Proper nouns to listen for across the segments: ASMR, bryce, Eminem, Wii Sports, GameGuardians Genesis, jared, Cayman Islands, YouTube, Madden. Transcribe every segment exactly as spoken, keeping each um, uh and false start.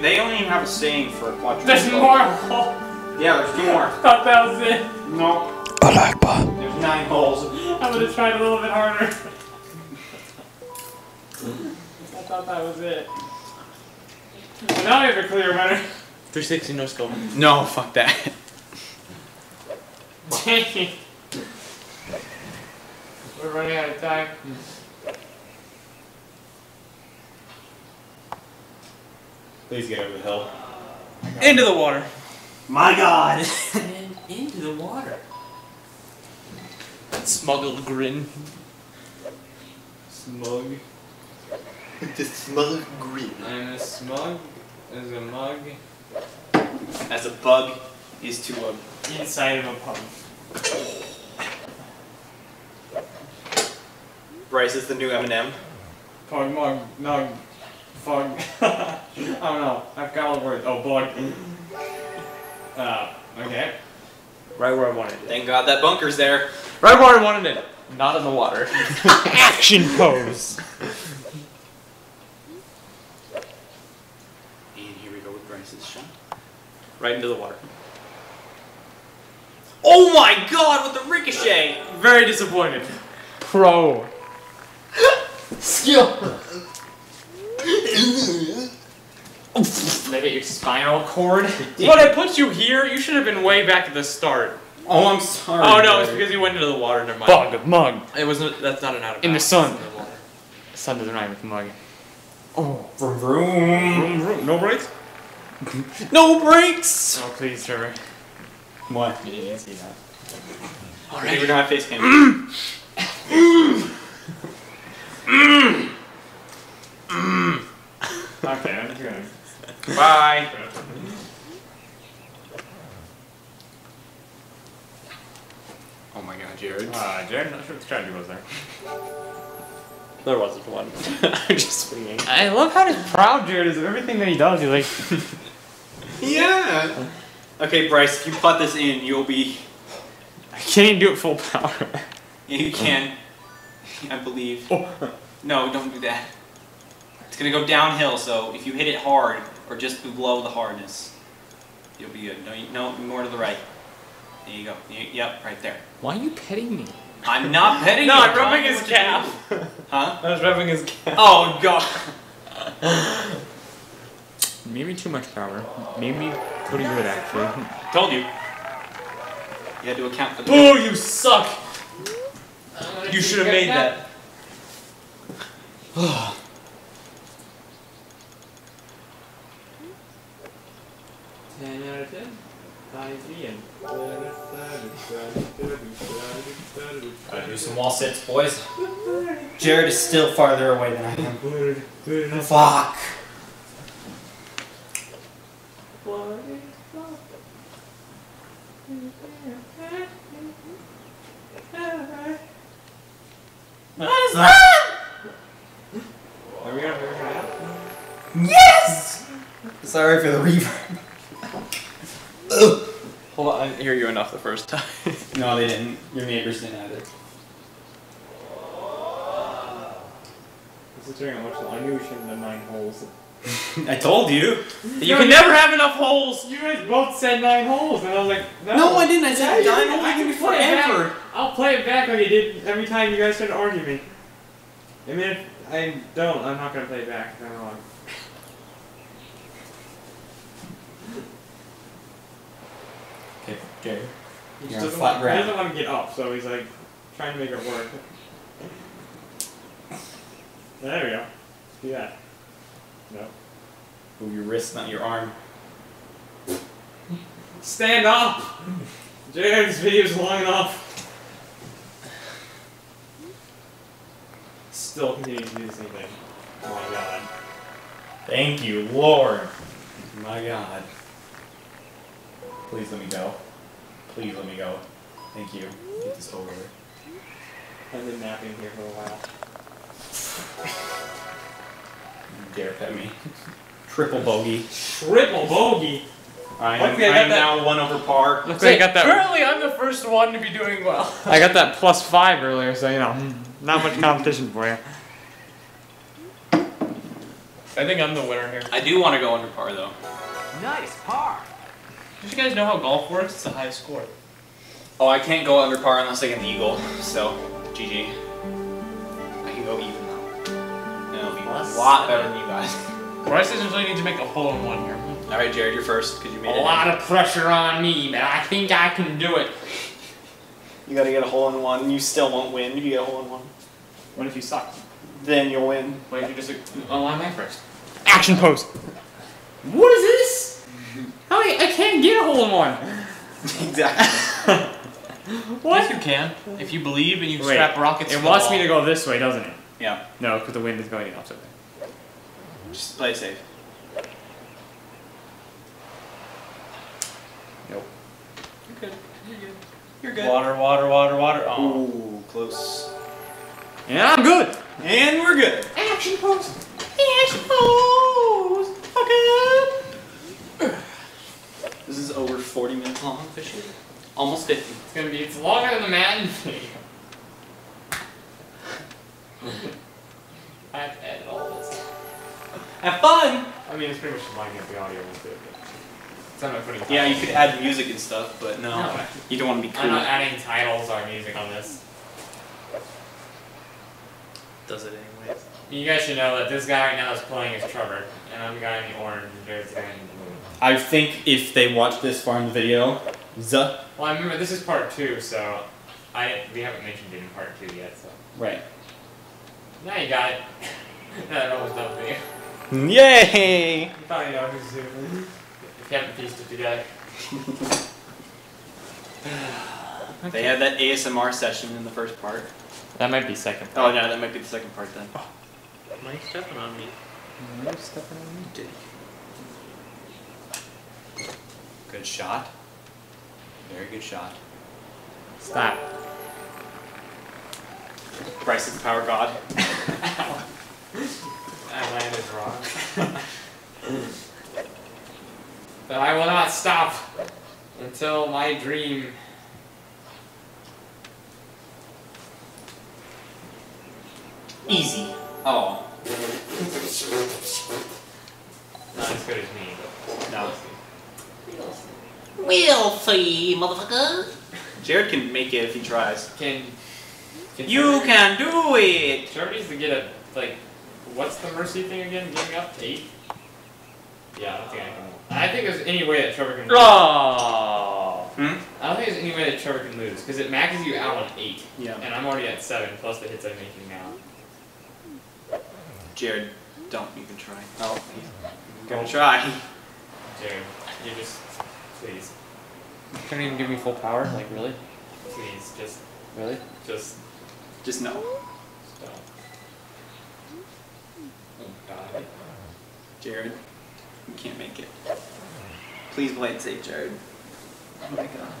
They, they don't even have a saying for a quadruple. There's more holes. Yeah, there's two more. I thought that was it. No. I like that. There's nine holes. I'm going to try it a little bit harder. I thought that was it. Well, now you have a clear runner. three sixty no scope. No, fuck that. Dang. We're running out of time. Please get over the hill. Into the water. My God. And into the water. Smuggled grin. Smug. The smug grin. And a smug is a mug. As a bug is to a inside of a pug. Bryce is the new Eminem. Pug mug nug. Bug. I don't know. I've got all the words. Oh, bug. Uh, okay. Right where I wanted it. Thank God that bunker's there. Right where I wanted it. Not in the water. Action pose. And here we go with Bryce's shot. Right into the water. Oh my God, with the ricochet! Very disappointed. Pro. Skill. Maybe your spinal cord. What, I put you here? You should have been way back at the start. Oh, I'm sorry. Oh no, it's because you went into the water. Never mind. Bug, mug. It wasn't. That's not an out of bounds. In the sun. In the water. The sun doesn't rhyme with mug. Oh. Vroom vroom. Vroom, vroom. No brakes. No brakes. Oh please, Trevor. What? You didn't see that. All right. We're gonna have face cam. Mmm. Mmm. Mmm. Okay, I'm just gonna. Bye. Oh my God, Jared. Ah, uh, Jared, not sure what the strategy was there. There wasn't one. I'm just swinging. I love how proud Jared is of everything that he does. He's like, yeah. Okay, Bryce, if you put this in, you'll be. I can't even do it full power. Yeah, you can. I believe. Oh. No, don't do that. It's gonna go downhill, so if you hit it hard, or just below the hardness, you'll be good. No, you, no, more to the right. There you go. You, yep, right there. Why are you petting me? I'm not petting no, you. No, I'm rubbing his calf. Huh? I was rubbing his calf. Oh God. Maybe too much power. Maybe pretty good actually. Told you. You had to account for the. Oh, you suck! You should have made that. that. ten out of ten. Gotta do some wall sits, boys. Jared is still farther away than I am. Fuck. What is that? Are we gonna move now? Yes! Sorry for the reverb. Ugh. Hold on, I didn't hear you enough the first time. No, they didn't. Your neighbors didn't have it. Considering how much I knew we shouldn't have nine holes. I told you! You can never have enough holes! You guys both said nine holes, and I was like, no. No, I didn't. I said yeah, nine holes. I can be forever. I'll play it back like you did every time you guys tried to argue me. I mean, if I don't, I'm not going to play it back. I'm wrong. Okay. He just doesn't want, he doesn't want to get up, so he's like trying to make it work. There we go. Do that. No. Move your wrist, not your arm. Stand up! Jared's video's long enough. Still continuing to do the same thing. Oh my God. Thank you, Lord. My God. Please let me go. Please let me go. Thank you. Get this over with. I've been napping here for a while. You dare pet me. Triple bogey. Triple bogey? I am, I I am now one over par. Look, so I got that. Currently, I'm the first one to be doing well. I got that plus five earlier, so you know, not much competition for you. I think I'm the winner here. I do want to go under par, though. Nice par. Did you guys know how golf works? It's a high score. Oh, I can't go under par unless I get an eagle, so G G. I can go even now. And it'll be Plus, a lot better than you guys. Bryce essentially needs to make a hole-in-one here. Alright, Jared, you're first, because you made a it. A lot in. of pressure on me, but I think I can do it. You gotta get a hole-in-one, and you still won't win if you get a hole-in-one. What if you suck? Then you'll win. What if you just unline my first? Action pose! What is this? I mean, I can't get a hole-in-one! Exactly. What? Yes, you can. If you believe and you Wait, strap rockets It wants wall. me to go this way, doesn't it? Yeah. No, because the wind is going the opposite way. Just play safe. Nope. You're good. You're good. You're good. Water, water, water, water. Oh. Ooh, close. And I'm good. And we're good. Action pose. Action pose. Okay. This is over forty minutes long, officially. Almost fifty. It's gonna be, it's longer than the Madden video. I have to edit all this. Have fun! I mean, it's pretty much lining up the audio with it. It's not putting Yeah, you could add music and stuff, but no. no. You don't want to be cool. I'm not adding titles or music on this. Does it anyways. You guys should know that this guy right now is playing as Trevor, and I'm the guy in the orange, and Jared's the guy in the blue. I think if they watch this far in the video, the Well, I remember this is part two, so I we haven't mentioned it in part two yet. So right now you got it. That almost done for you. Yay! You probably know who's doing it. If you haven't pieced it together. Okay. They had that A S M R session in the first part. That might be second part. Oh no, that might be the second part then. Oh. Mike's stepping on me. Mike's stepping on me, Dick. Good shot. Very good shot. Stop. Bryce is the power god. I landed wrong. But I will not stop until my dream. Easy. Oh. Not as good as me, but no. We'll see, motherfucker. Jared can make it if he tries. Can, can you can do it. Trevor needs to get a like. What's the mercy thing again? Giving up to eight? Yeah, I don't think I can. I think there's any way that Trevor can. Lose. Oh. Hmm? I don't think there's any way that Trevor can lose because it maxes you out on eight. Yeah. And I'm already at seven plus the hits I'm making now. Jared, don't even try. Oh, he's gonna try. Jared, you just. Please. You couldn't even give me full power? Like, really? Please, just... Really? Just... Just no. Stop. Oh, God. Jared, you can't make it. Please play it safe, Jared. Oh, my God.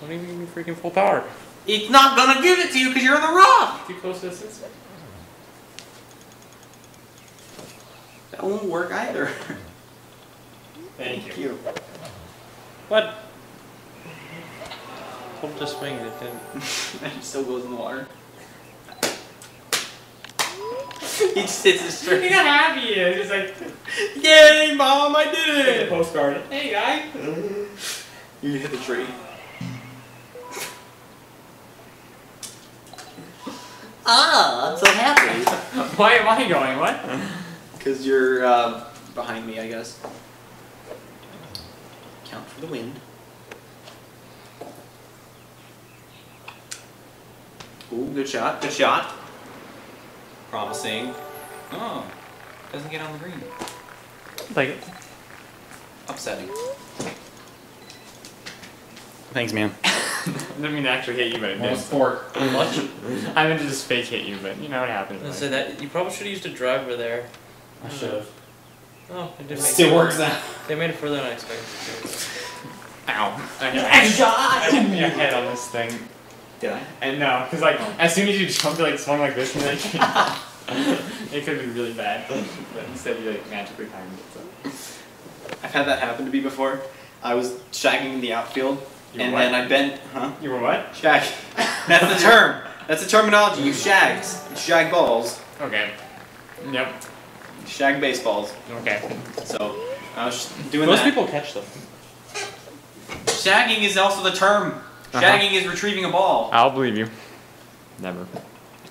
Don't even give me freaking full power. It's not gonna give it to you because you're on the rock! Too close to the sensor. That won't work either. Thank, Thank you. you. What? Hope to swing it didn't. It still goes in the water. He just hits his straight. Look how happy he is. He's like, yay, Mom, I did it! Postcard. Hey, guy. You hit the tree. Ah, I'm so happy. Why am I going? What? Because you're uh, behind me, I guess. Count for the wind. Ooh, good shot, good shot. Promising. Oh, doesn't get on the green. Like it. Upsetting. Thanks, man. I didn't mean to actually hit you, but it did. Almost fork. I meant to just fake hit you, but you know what happened. Right? So that, you probably should have used a driver there. I should have. Oh, it did make Still it works work. now. They made it further than I expected. Ow. I know. I shot! I hit your head on this thing. Did I? And no, because like, oh. as soon as you jumped, like swung like this, and like, it could be really bad. But instead, you like magically timed it. So. I've had that happen to me before. I was shagging in the outfield, you and what? then I bent. Huh? You were what? Shag. That's the term. That's the terminology. You shags. You shag balls. Okay. Yep. shag baseballs. Okay. So I was doing Most that. Most people catch them. Shagging is also the term. Shagging uh-huh. is retrieving a ball. I'll believe you. Never.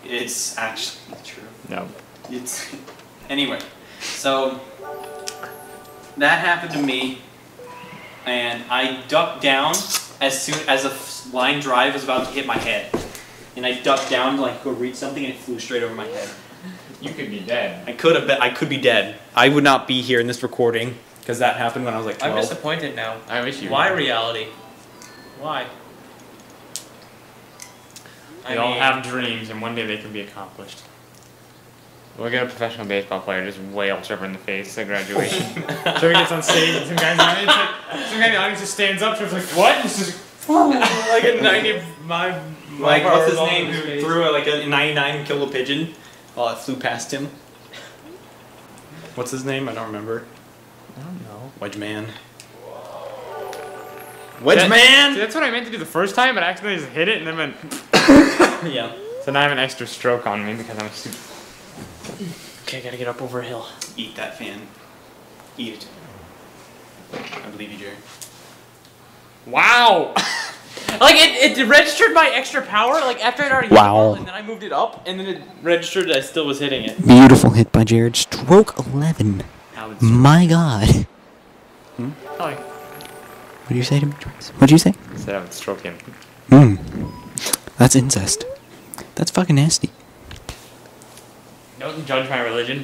It's actually true. No. It's anyway. So that happened to me, and I ducked down as soon as a line drive was about to hit my head, and I ducked down to like go reach something, and it flew straight over my head. You could be dead. I could have been. I could be dead. I would not be here in this recording because that happened when I was like twelve. I'm disappointed now. I wish you. Why were. Reality? Why? We I all mean, have dreams, and one day they can be accomplished. We'll get a professional baseball player, just wail Trevor in the face at graduation. Trevor gets on stage, and some guy in the audience, like, some guy in the audience just stands up, Trevor's like, what? It's just like a ninety, my, like, what's his name, who threw like a ninety-nine and killed a pigeon while it flew past him. What's his name? I don't remember. I don't know. Wedge Man. Wedge that, Man! See, that's what I meant to do the first time, but I accidentally just hit it, and then went... yeah. So now I have an extra stroke on me because I'm stupid. Okay, I gotta get up over a hill. Eat that fan. Eat it. I believe you, Jerry. Wow! like, it, it registered my extra power, like, after I'd already wow. hit it, and then I moved it up, and then it registered that I still was hitting it. Beautiful hit by Jared. Stroke eleven. My god. Hmm? Hi. What do you say to me, Travis? What do you say? I said I would stroke him. Hmm. That's incest. That's fucking nasty. Don't judge my religion.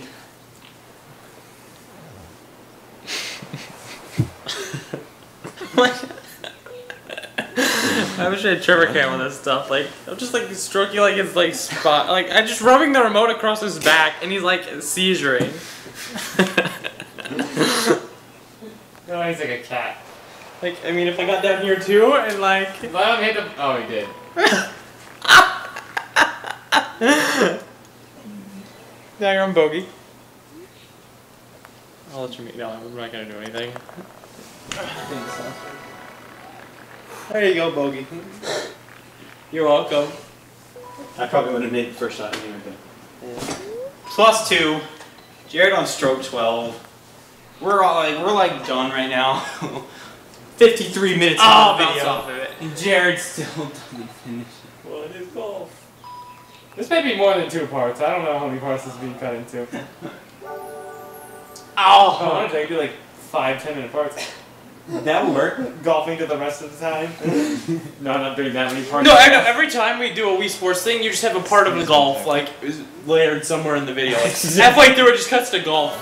I wish I had Trevor Cam on this stuff. Like I'm just like stroking like his like spot. Like I'm just rubbing the remote across his back, and he's like seizuring. No, he's like a cat. Like I mean, if I got down here too, and like. I hit him. Oh, he did. Now you're on bogey. I'll let you meet. No, I'm not gonna do anything. I think so. There you go, bogey. You're welcome. I probably would have made the first shot anyway. Yeah. Plus two. Jared on stroke twelve. We're all like we're like done right now. Fifty-three minutes oh, on the video. Off of it. And Jared still doesn't finish. Well, it is golf. This may be more than two parts. I don't know how many parts this is being cut into. Ow! Oh, I could do like five, ten minute parts. That would work. Golfing to the rest of the time. No, I'm not doing that many parts. No, I know. Every time we do a Wii Sports thing, you just have a part of the golf, like, layered somewhere in the video. Like, halfway through, it just cuts to golf.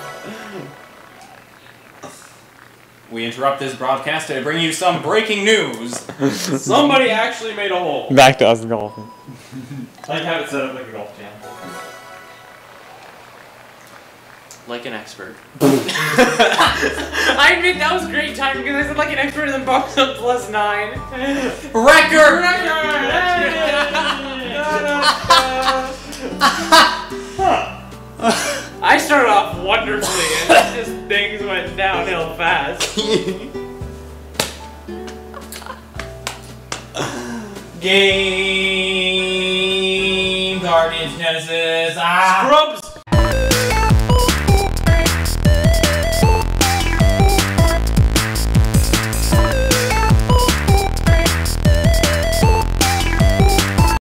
We interrupt this broadcast to bring you some breaking news. Somebody actually made a hole. Back to us golfing. I like how it's set up like a golf jam. Like an expert. I admit that was great timing because I said like an expert and then bumped up plus nine. Record! Record! I started off wonderfully and just things went downhill fast. Game. Guardians Genesis. Ah. Scrub